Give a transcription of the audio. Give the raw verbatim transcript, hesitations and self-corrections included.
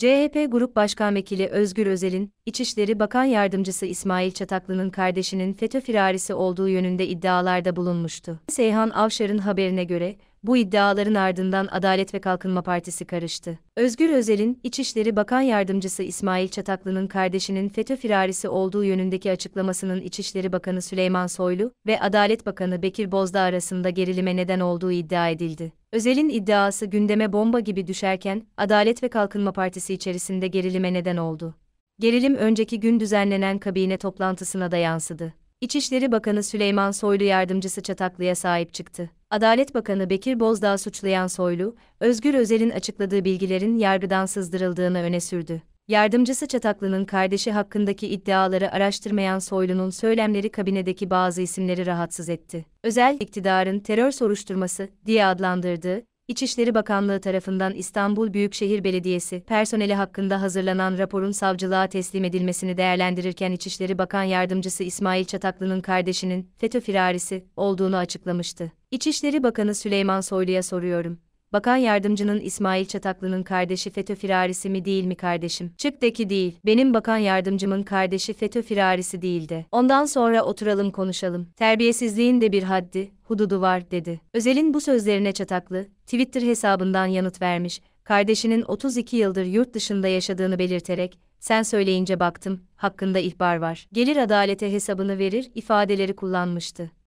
C H P Grup Başkan Vekili Özgür Özel'in, İçişleri Bakan Yardımcısı İsmail Çataklı'nın kardeşinin FETÖ firarisi olduğu yönünde iddialarda bulunmuştu. Seyhan Avşar'ın haberine göre, bu iddiaların ardından Adalet ve Kalkınma Partisi karıştı. Özgür Özel'in, İçişleri Bakan Yardımcısı İsmail Çataklı'nın kardeşinin FETÖ firarisi olduğu yönündeki açıklamasının İçişleri Bakanı Süleyman Soylu ve Adalet Bakanı Bekir Bozdağ arasında gerilime neden olduğu iddia edildi. Özel'in iddiası gündeme bomba gibi düşerken, Adalet ve Kalkınma Partisi içerisinde gerilime neden oldu. Gerilim önceki gün düzenlenen kabine toplantısına da yansıdı. İçişleri Bakanı Süleyman Soylu yardımcısı Çataklı'ya sahip çıktı. Adalet Bakanı Bekir Bozdağ'ı suçlayan Soylu, Özgür Özel'in açıkladığı bilgilerin yargıdan sızdırıldığını öne sürdü. Yardımcısı Çataklı'nın kardeşi hakkındaki iddiaları araştırmayan Soylu'nun söylemleri kabinedeki bazı isimleri rahatsız etti. Özel, iktidarın terör soruşturması diye adlandırdığı, İçişleri Bakanlığı tarafından İstanbul Büyükşehir Belediyesi personeli hakkında hazırlanan raporun savcılığa teslim edilmesini değerlendirirken İçişleri Bakan Yardımcısı İsmail Çataklı'nın kardeşinin FETÖ firarisi olduğunu açıklamıştı. İçişleri Bakanı Süleyman Soylu'ya soruyorum. Bakan yardımcının İsmail Çataklı'nın kardeşi FETÖ firarisi mi değil mi kardeşim? Çıktı ki değil. Benim bakan yardımcımın kardeşi FETÖ firarisi değildi. Ondan sonra oturalım konuşalım. Terbiyesizliğin de bir haddi, hududu var dedi. Özel'in bu sözlerine Çataklı, Twitter hesabından yanıt vermiş, kardeşinin otuz iki yıldır yurt dışında yaşadığını belirterek, sen söyleyince baktım, hakkında ihbar var. Gelir adalete hesabını verir ifadeleri kullanmıştı.